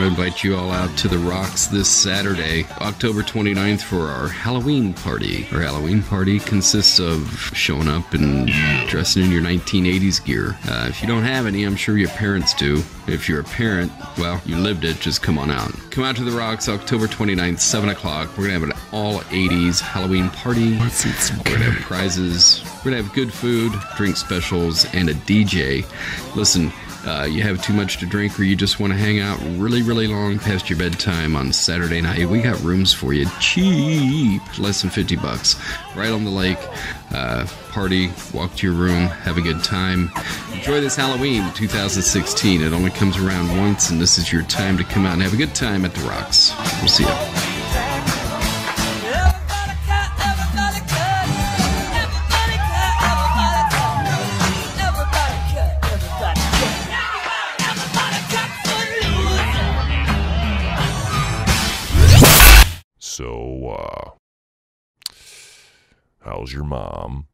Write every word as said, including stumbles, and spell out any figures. want to invite you all out to The Rocks this Saturday, October twenty-ninth, for our Halloween party. Our Halloween party consists of showing up and dressing in your nineteen eighties gear. Uh, if you don't have any, I'm sure your parents do. If you're a parent, well, you lived it, just come on out. Come out to The Rocks October twenty-ninth, seven o'clock. We're going to have an all eighties Halloween party. Let's eat some We're going to have prizes. We're going to have good food, drink specials, and a D J. Listen, Uh, you have too much to drink or you just want to hang out really, really long past your bedtime on Saturday night, we got rooms for you cheap, less than fifty bucks. Right on the lake, uh, party, walk to your room, have a good time. Enjoy this Halloween two thousand sixteen. It only comes around once, and this is your time to come out and have a good time at The Rocks. We'll see you. So, uh, how's your mom?